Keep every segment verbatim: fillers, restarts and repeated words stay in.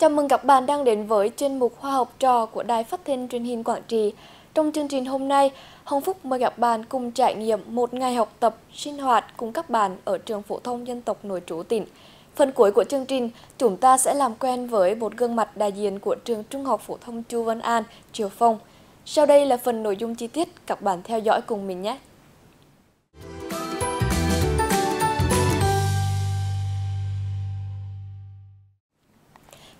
Chào mừng các bạn đang đến với chuyên mục Hoa học trò của Đài Phát thanh Truyền hình Quảng Trị. Trong chương trình hôm nay, Hồng Phúc mời các bạn cùng trải nghiệm một ngày học tập, sinh hoạt cùng các bạn ở Trường Phổ thông Dân tộc Nội trú tỉnh. Phần cuối của chương trình, chúng ta sẽ làm quen với một gương mặt đại diện của Trường Trung học Phổ thông Chu Văn An, Triệu Phong. Sau đây là phần nội dung chi tiết, các bạn theo dõi cùng mình nhé!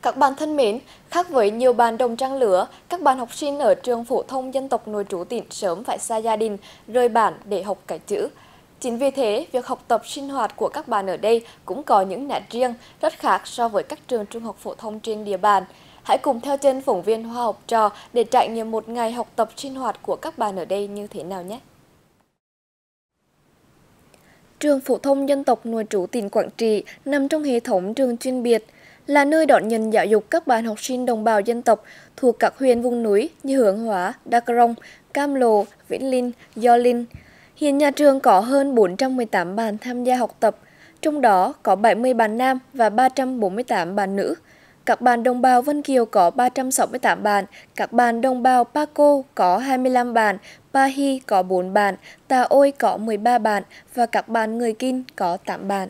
Các bạn thân mến, khác với nhiều bạn đồng trang lứa, các bạn học sinh ở Trường Phổ thông Dân tộc Nội trú tỉnh sớm phải xa gia đình, rời bản để học cái chữ. Chính vì thế, việc học tập sinh hoạt của các bạn ở đây cũng có những nét riêng, rất khác so với các trường trung học phổ thông trên địa bàn. Hãy cùng theo chân phóng viên Hoa học trò để trải nghiệm một ngày học tập sinh hoạt của các bạn ở đây như thế nào nhé! Trường Phổ thông Dân tộc Nội trú tỉnh Quảng Trị nằm trong hệ thống trường chuyên biệt, là nơi đón nhận giáo dục các bạn học sinh đồng bào dân tộc thuộc các huyện vùng núi như Hướng Hóa, Đakrông, Cam Lô, Vĩnh Linh, Gio Linh. Hiện nhà trường có hơn bốn trăm mười tám bạn tham gia học tập, trong đó có bảy mươi bạn nam và ba trăm bốn mươi tám bạn nữ. Các bạn đồng bào Vân Kiều có ba trăm sáu mươi tám bạn, các bạn đồng bào Paco có hai mươi lăm bạn, Pa Hi có bốn bạn, Tà Ôi có mười ba bạn và các bạn người Kinh có tám bạn.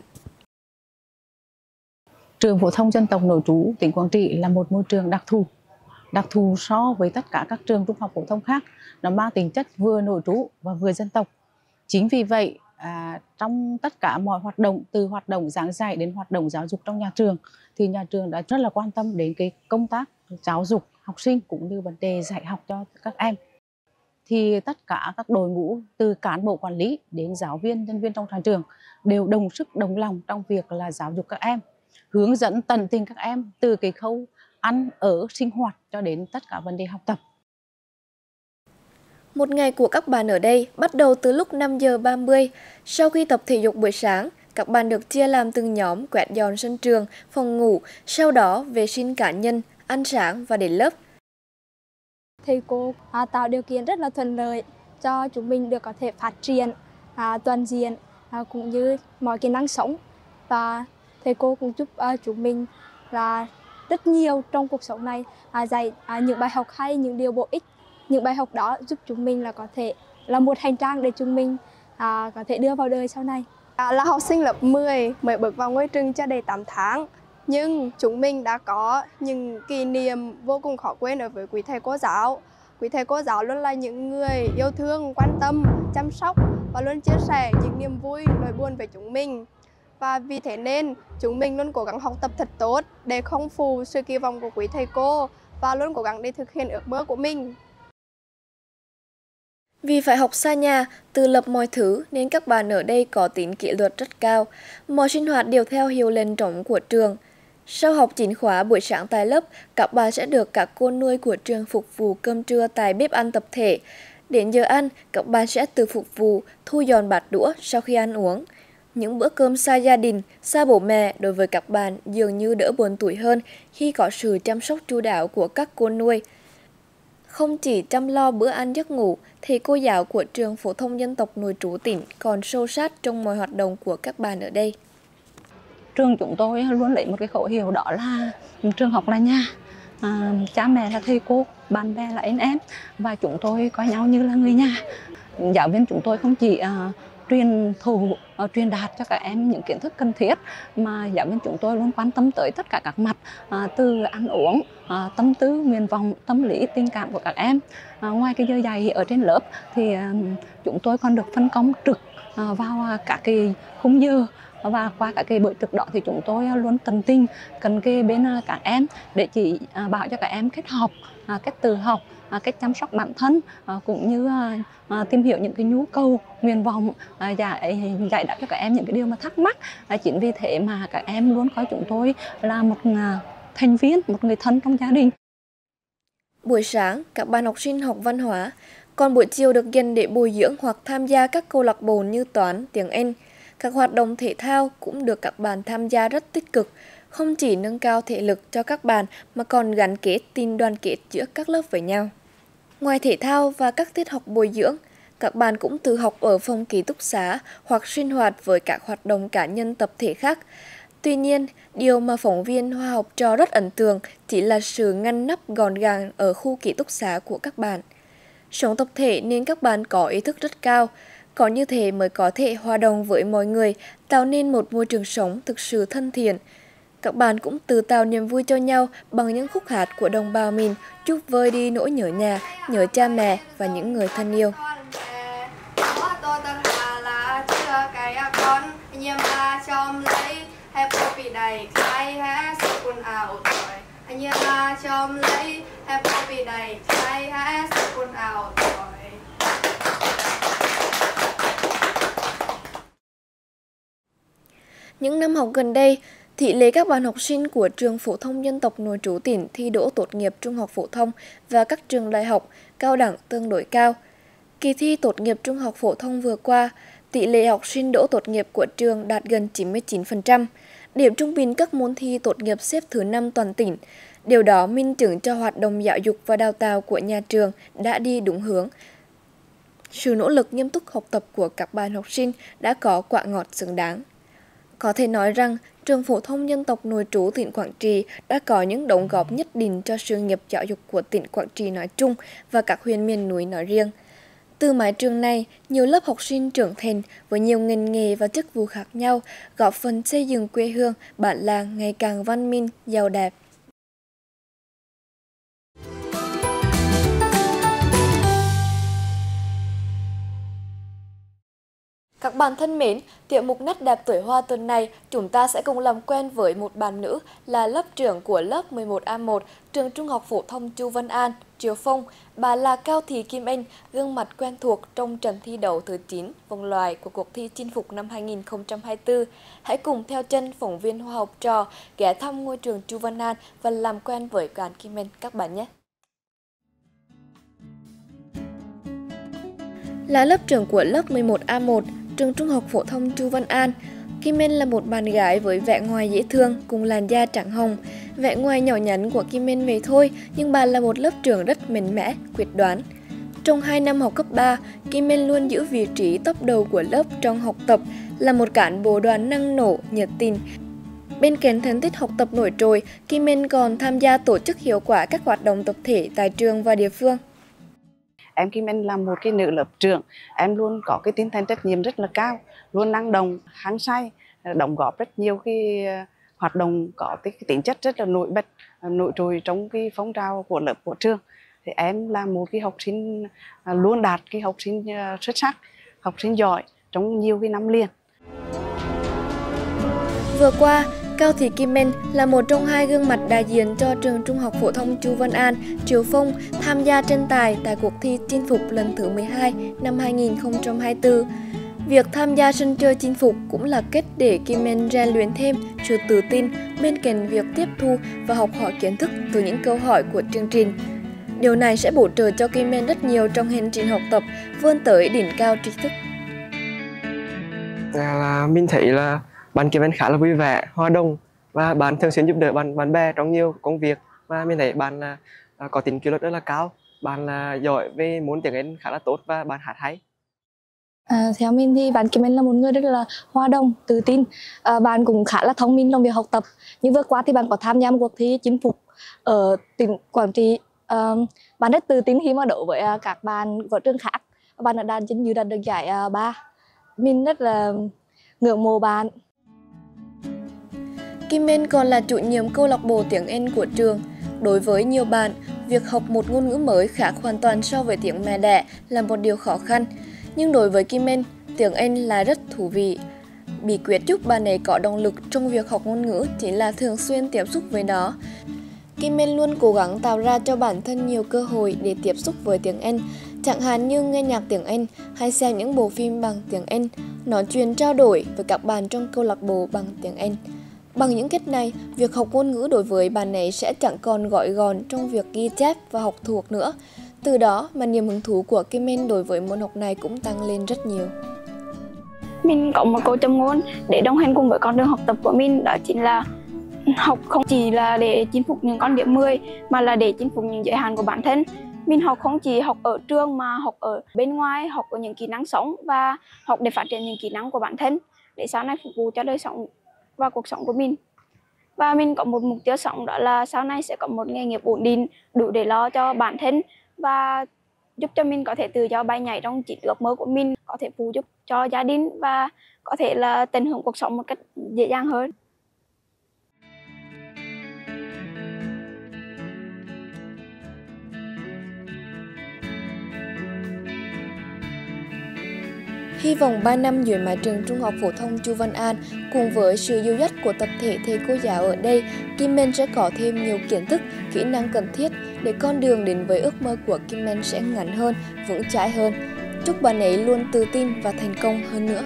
Trường Phổ thông Dân tộc Nội trú tỉnh Quảng Trị là một môi trường đặc thù. Đặc thù so với tất cả các trường trung học phổ thông khác, nó mang tính chất vừa nội trú và vừa dân tộc. Chính vì vậy, à, trong tất cả mọi hoạt động, từ hoạt động giảng dạy đến hoạt động giáo dục trong nhà trường, thì nhà trường đã rất là quan tâm đến cái công tác giáo dục học sinh cũng như vấn đề dạy học cho các em. Thì tất cả các đội ngũ từ cán bộ quản lý đến giáo viên, nhân viên trong nhà trường đều đồng sức đồng lòng trong việc là giáo dục các em, hướng dẫn tận tình các em từ cái khâu ăn, ở, sinh hoạt cho đến tất cả vấn đề học tập. Một ngày của các bạn ở đây bắt đầu từ lúc năm giờ ba mươi. Sau khi tập thể dục buổi sáng, các bạn được chia làm từng nhóm quét dọn sân trường, phòng ngủ, sau đó vệ sinh cá nhân, ăn sáng và đến lớp. Thầy cô à, tạo điều kiện rất là thuận lợi cho chúng mình được có thể phát triển à, toàn diện à, cũng như mọi kỹ năng sống, và thầy cô cũng giúp uh, chúng mình là rất nhiều trong cuộc sống này, à, dạy à, những bài học hay, những điều bổ ích. Những bài học đó giúp chúng mình là có thể là một hành trang để chúng mình à, có thể đưa vào đời sau này. À, là học sinh lớp mười mới bước vào ngôi trường chưa đầy tám tháng, nhưng chúng mình đã có những kỷ niệm vô cùng khó quên đối với quý thầy cô giáo. Quý thầy cô giáo luôn là những người yêu thương, quan tâm, chăm sóc và luôn chia sẻ những niềm vui, nỗi buồn với chúng mình. Và vì thế nên, chúng mình luôn cố gắng học tập thật tốt để không phụ sự kỳ vọng của quý thầy cô và luôn cố gắng để thực hiện ước mơ của mình. Vì phải học xa nhà, tự lập mọi thứ nên các bạn ở đây có tính kỷ luật rất cao. Mọi sinh hoạt đều theo hiệu lệnh trống của trường. Sau học chính khóa buổi sáng tại lớp, các bạn sẽ được các cô nuôi của trường phục vụ cơm trưa tại bếp ăn tập thể. Đến giờ ăn, các bạn sẽ tự phục vụ, thu dọn bát đũa sau khi ăn uống. Những bữa cơm xa gia đình, xa bố mẹ đối với các bạn dường như đỡ buồn tủi hơn khi có sự chăm sóc chu đáo của các cô nuôi. Không chỉ chăm lo bữa ăn giấc ngủ, thì cô giáo của Trường Phổ thông Dân tộc Nội trú tỉnh còn sâu sát trong mọi hoạt động của các bạn ở đây. Trường chúng tôi luôn lấy một cái khẩu hiệu đó là trường học là nhà, à, cha mẹ là thầy cô, bạn bè là anh em và chúng tôi coi nhau như là người nhà. Giáo viên chúng tôi không chỉ à, truyền thụ, uh, truyền đạt cho các em những kiến thức cần thiết mà giáo viên chúng tôi luôn quan tâm tới tất cả các mặt, uh, từ ăn uống, uh, tâm tư, nguyện vọng, tâm lý, tình cảm của các em. Uh, ngoài cái giờ dạy ở trên lớp thì uh, chúng tôi còn được phân công trực uh, vào uh, các cái khung giờ, và qua các cái buổi trực đó thì chúng tôi luôn tận tình cần kề bên uh, các em để chỉ uh, bảo cho các em cách học, uh, cách tự học, cách chăm sóc bản thân, cũng như tìm hiểu những cái nhu cầu, nguyện vọng, giải giải đáp cho các em những cái điều mà thắc mắc. Chính vì thế mà các em luôn coi chúng tôi là một thành viên, một người thân trong gia đình. Buổi sáng, các bạn học sinh học văn hóa, còn buổi chiều được dành để bồi dưỡng hoặc tham gia các câu lạc bộ như toán, tiếng Anh. Các hoạt động thể thao cũng được các bạn tham gia rất tích cực, không chỉ nâng cao thể lực cho các bạn mà còn gắn kết tình đoàn kết giữa các lớp với nhau. Ngoài thể thao và các tiết học bồi dưỡng, các bạn cũng tự học ở phòng ký túc xá hoặc sinh hoạt với các hoạt động cá nhân tập thể khác. Tuy nhiên, điều mà phóng viên Hoa học trò rất ấn tượng chỉ là sự ngăn nắp gọn gàng ở khu ký túc xá của các bạn. Sống tập thể nên các bạn có ý thức rất cao, có như thế mới có thể hòa đồng với mọi người, tạo nên một môi trường sống thực sự thân thiện. Các bạn cũng tự tạo niềm vui cho nhau bằng những khúc hát của đồng bào mình, chúc vơi đi nỗi nhớ nhà, nhớ cha mẹ và những người thân yêu. Những năm học gần đây, tỷ lệ các bạn học sinh của Trường Phổ thông Dân tộc Nội trú tỉnh thi đỗ tốt nghiệp trung học phổ thông và các trường đại học, cao đẳng tương đối cao. Kỳ thi tốt nghiệp trung học phổ thông vừa qua, tỷ lệ học sinh đỗ tốt nghiệp của trường đạt gần chín mươi chín phần trăm, điểm trung bình các môn thi tốt nghiệp xếp thứ năm toàn tỉnh. Điều đó minh chứng cho hoạt động giáo dục và đào tạo của nhà trường đã đi đúng hướng. Sự nỗ lực nghiêm túc học tập của các bạn học sinh đã có quả ngọt xứng đáng. Có thể nói rằng, Trường Phổ thông Dân tộc Nội trú tỉnh Quảng Trị đã có những đóng góp nhất định cho sự nghiệp giáo dục của tỉnh Quảng Trị nói chung và các huyện miền núi nói riêng. Từ mái trường này, nhiều lớp học sinh trưởng thành với nhiều ngành nghề và chức vụ khác nhau góp phần xây dựng quê hương, bản làng ngày càng văn minh, giàu đẹp. Các bạn thân mến, tiểu mục Nét đẹp tuổi hoa tuần này, chúng ta sẽ cùng làm quen với một bạn nữ là lớp trưởng của lớp mười một A một, trường Trung học Phổ thông Chu Văn An, Triệu Phong. Bà là Cao Thị Kim Anh, gương mặt quen thuộc trong trận thi đấu thứ chín vòng loại của cuộc thi Chinh phục năm hai nghìn không trăm hai mươi tư. Hãy cùng theo chân phóng viên Hoa học trò ghé thăm ngôi trường Chu Văn An và làm quen với bạn Kim Anh các bạn nhé. Là lớp trưởng của lớp mười một A một, trường Trung học Phổ thông Chu Văn An, Kim Anh là một bạn gái với vẻ ngoài dễ thương cùng làn da trắng hồng. Vẻ ngoài nhỏ nhắn của Kim Anh vậy thôi, nhưng bà là một lớp trưởng rất mạnh mẽ, quyết đoán. Trong hai năm học cấp ba, Kim Anh luôn giữ vị trí top đầu của lớp trong học tập, là một cán bộ đoàn năng nổ, nhiệt tình. Bên cạnh thành tích học tập nổi trội, Kim Anh còn tham gia tổ chức hiệu quả các hoạt động tập thể tại trường và địa phương. Em Kim Anh là một cái nữ lớp trưởng, em luôn có cái tinh thần trách nhiệm rất là cao, luôn năng động, hăng say, đóng góp rất nhiều cái hoạt động có cái tính chất rất là nổi bật, nổi trội trong cái phong trào của lớp của trường. Thì em là một cái học sinh luôn đạt cái học sinh xuất sắc, học sinh giỏi trong nhiều cái năm liền. Vừa qua, Cao Thị Kim Anh là một trong hai gương mặt đại diện cho trường Trung học Phổ thông Chu Văn An, Triệu Phong tham gia tranh tài tại cuộc thi Chinh phục lần thứ mười hai năm hai nghìn không trăm hai mươi tư. Việc tham gia sân chơi Chinh phục cũng là cách để Kim Anh rèn luyện thêm sự tự tin bên cạnh việc tiếp thu và học hỏi kiến thức từ những câu hỏi của chương trình. Điều này sẽ bổ trợ cho Kim Anh rất nhiều trong hành trình học tập, vươn tới đỉnh cao tri thức. À, mình thấy là bạn Kim Anh khá là vui vẻ, hòa đồng và bạn thường xuyên giúp đỡ bạn bạn bè trong nhiều công việc, và mình thấy bạn là có tính kỷ luật rất là cao, bạn là giỏi về môn tiếng Anh khá là tốt và bạn hát hay. À, theo mình thì bạn Kim Anh là một người rất là hòa đồng, tự tin, à, bạn cũng khá là thông minh trong việc học tập. Nhưng vừa qua thì bạn có tham gia một cuộc thi Chinh phục ở tỉnh Quảng Trị, à, bạn rất tự tin khi mà đấu với các bạn của trường khác, bạn đã đạt chính dự đạt được giải ba. Mình rất là ngưỡng mộ bạn. Kim Anh còn là chủ nhiệm câu lạc bộ tiếng Anh của trường. Đối với nhiều bạn, việc học một ngôn ngữ mới khác hoàn toàn so với tiếng mẹ đẻ là một điều khó khăn. Nhưng đối với Kim Anh, tiếng Anh là rất thú vị. Bí quyết giúp bạn ấy có động lực trong việc học ngôn ngữ chỉ là thường xuyên tiếp xúc với nó. Kim Anh luôn cố gắng tạo ra cho bản thân nhiều cơ hội để tiếp xúc với tiếng Anh, chẳng hạn như nghe nhạc tiếng Anh hay xem những bộ phim bằng tiếng Anh, nói chuyện trao đổi với các bạn trong câu lạc bộ bằng tiếng Anh. Bằng những cách này, việc học ngôn ngữ đối với bạn ấy sẽ chẳng còn gói gòn trong việc ghi chép và học thuộc nữa. Từ đó mà niềm hứng thú của Kim Anh đối với môn học này cũng tăng lên rất nhiều. Mình có một câu châm ngôn để đồng hành cùng với con đường học tập của mình, đó chính là học không chỉ là để chinh phục những con điểm mười mà là để chinh phục những giới hạn của bản thân. Mình học không chỉ học ở trường mà học ở bên ngoài, học ở những kỹ năng sống và học để phát triển những kỹ năng của bản thân để sau này phục vụ cho đời sống vào cuộc sống của mình. Và mình có một mục tiêu sống đó là sau này sẽ có một nghề nghiệp ổn định, đủ để lo cho bản thân và giúp cho mình có thể tự do bay nhảy trong chiến lược mơ của mình, có thể phụ giúp cho gia đình và có thể là tận hưởng cuộc sống một cách dễ dàng hơn. Hy vọng ba năm dưới mái trường Trung học Phổ thông Chu Văn An cùng với sự dìu dắt của tập thể thầy cô giáo ở đây, Kim Anh sẽ có thêm nhiều kiến thức, kỹ năng cần thiết để con đường đến với ước mơ của Kim Anh sẽ ngắn hơn, vững chãi hơn. Chúc bạn ấy luôn tự tin và thành công hơn nữa.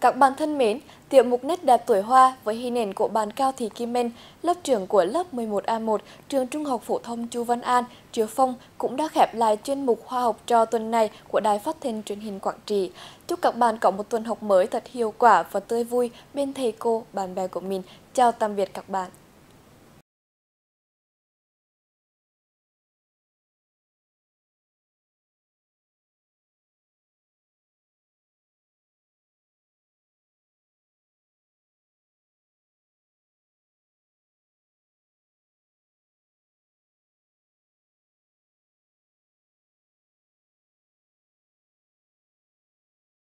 Các bạn thân mến, tiểu mục Nét đẹp tuổi hoa với hình nền của bạn Cao Thị Kim Anh, lớp trưởng của lớp mười một A một, trường Trung học Phổ thông Chu Văn An, Triệu Phong cũng đã khép lại chuyên mục Hoa học trò tuần này của Đài Phát thanh Truyền hình Quảng Trị. Chúc các bạn có một tuần học mới thật hiệu quả và tươi vui bên thầy cô, bạn bè của mình. Chào tạm biệt các bạn.